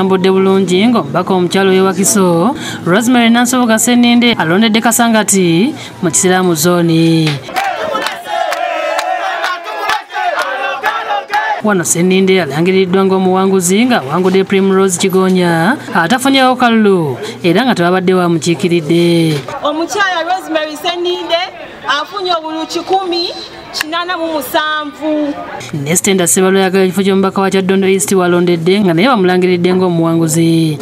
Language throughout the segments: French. Mbode bulungi ngo bako omukyalo wa Kiso Rosemary Seninde alondedde Kasangati mu Kisiraamu zooni. Wano Seninde alangiriddwa ng'omuwanguzi nga wangudde Primrose Kigonya atafunyewo kalulu era nga tebabadde bamukiikiridde. Omukyala Rosemary Seninde afunye obululu 10,807. Nestenda Sebalo yagala ekifo ky'omubaka wa Kyaddondo East walondedde nga naye bamulangiridde ng'omuwanguzi.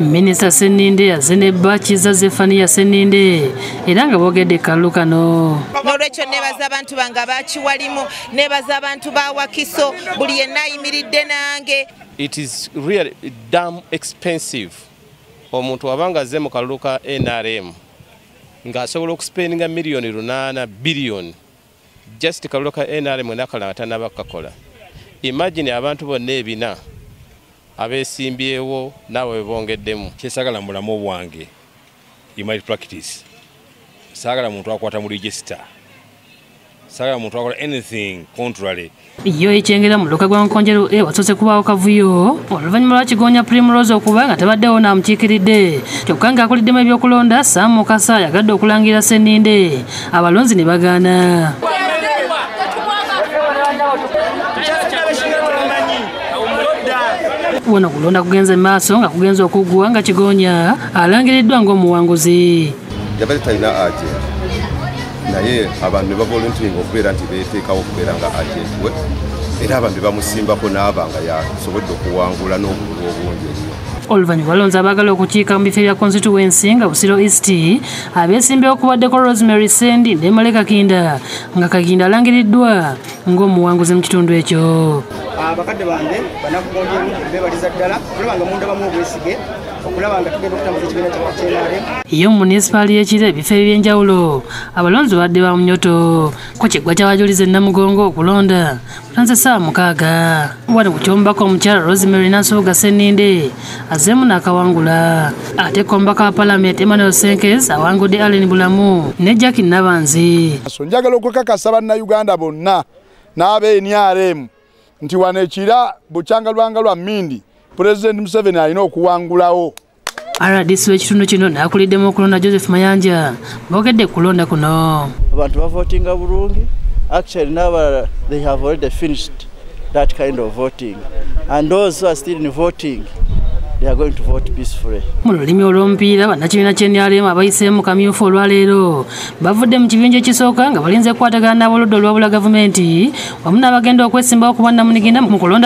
Minisita Seninde yazine bachi za Zefania Seninde era nga bogedde kalulu kano. Nolwekyo nebaza abantu bange abakiwalimu, nebaza abantu ba Wakiso, buli yenna ayimiridde nange. It is really damn expensive. Omuntu abanga azze mu kalulu ka NRM ng'asobola okuspendinga $8 billion just kalulu ka NRM n'akalata n'abakakola. Imagine abantu bonna ebina abeesimbyewo nawe bongeddemu. Kyesagala mu bulamu bwange imali practice. Sagala muntu akwata mu register. Sagala muntu akola anything contrary. Iyo ichengera mu loka gwa nkonjero watose kubawo kavuyo. Oluvannyuma lwa Kigonya Primrose okubanga tabaddewo n'amukiikiridde. Kyokka ng'akuliddemu ebyokulonda Sam Mukasa yagadde okulangira Seninde. Abalonzi ne bagaana. Wano kulonda kugenze maaso nga kugenze okuggwa nga Kigonya alangiriddwa ng'omuwanguzi. Jabalitaina aje na ye abantu bavolunteering okubeera nti beeteekawo okubeera nga agenti we era abantu bamusimbako n'abanga yasobodde okuwangula n'obululu obungi. Oluvannyuma balonzi abaagala okukiika mu bifo bya constituency nga Busiro East abeesimbyewo okubaddeko Rosemary Seninde ne Maleka Kinda nga Kaginda alangiriddwa ng'omuwanguzi mu kitundu ekyo. Abakadde bange banakugonja beebaliza ddala kulabanga munda bamu obwesige okulabanga tugenda okutambuza ekibiina kyakyeraale. Iyo munisipaali y'Ekire ebifo eby'enjawulo abalonzi badde ba munyoto ku kiggwa ky'abajulizi e Namugongo okulonda musanze ssaawa 6 wano ku ky'omubaka omukyala Rosemary Seninde azzeemu n'akawangula. Ate omubaka wa Paalamenti Emmanuel Senkes awangudde Allen Bulamu ne Jack Nabanzi. Njagala okukakasa bannayuganda bonna n'ab'NRM nti wano ekira bukyanga lwanga lwa mmindi President Museveni alina okuwangulawo. RDC w'ekitundu kino n'akuliddemu okulonda Joseph Mayanja bogedde kulonda kuno. Abantu bavootinga bulungi. Actually now they have already finished that kind of voting. And those who are still in voting, they are going to vote peacefully. Mululimi olw'omupiira bannakibiina ky'NRM abayise mu kamyufu olwaleero bavudde mu kibinja ekisooka nga balinze okukwatagana n'abaludde olw'obula gavumenti wamu n'abagenda okwesimbawo ku bwannamunigina mu kulonda.